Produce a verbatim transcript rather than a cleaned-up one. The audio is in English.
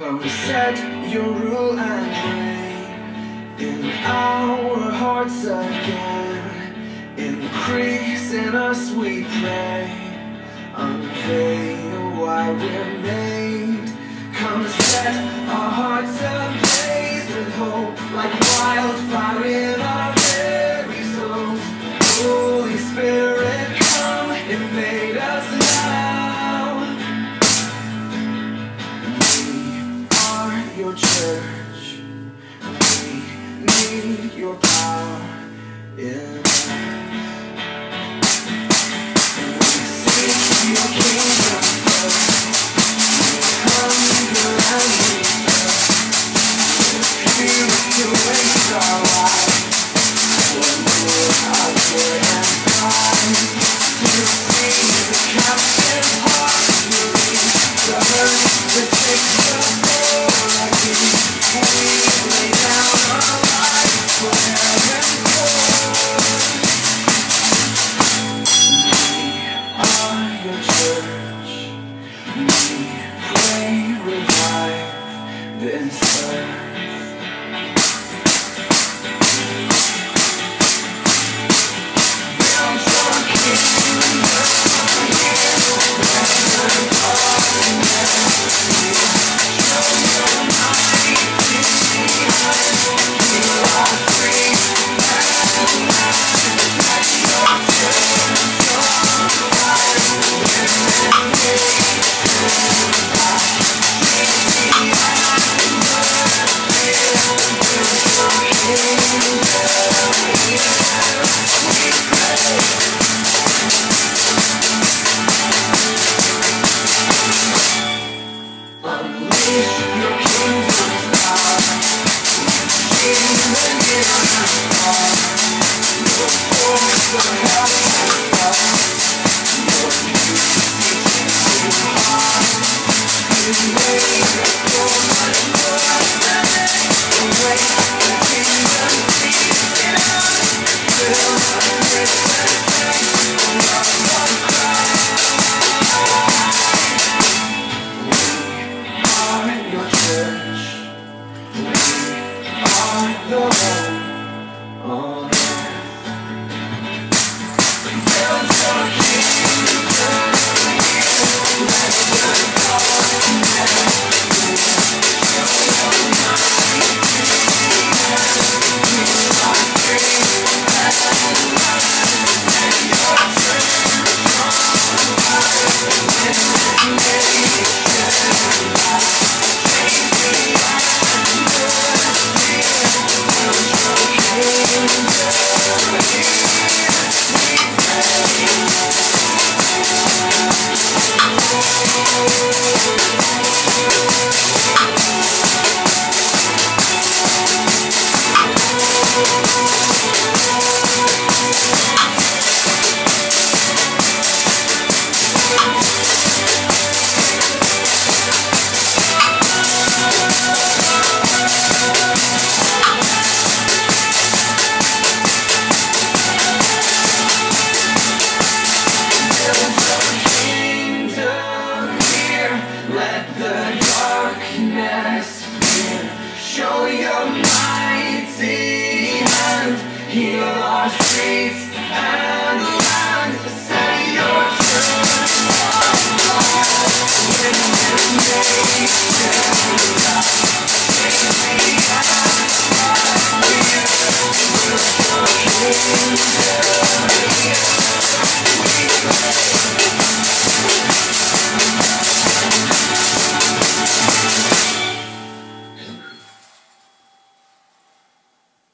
But we set your rule and reign in our hearts again, increasing us we pray, unveil why we're made. Come set our hearts ablaze with hope, like wildfire in our very souls. Holy Spirit, come, invade us your church. We need your power in us. We seek your kingdom first. We hunger and we thirst. You to waste our lives. We're out here and find. You see the captive heart. You reach the hurt that takes the we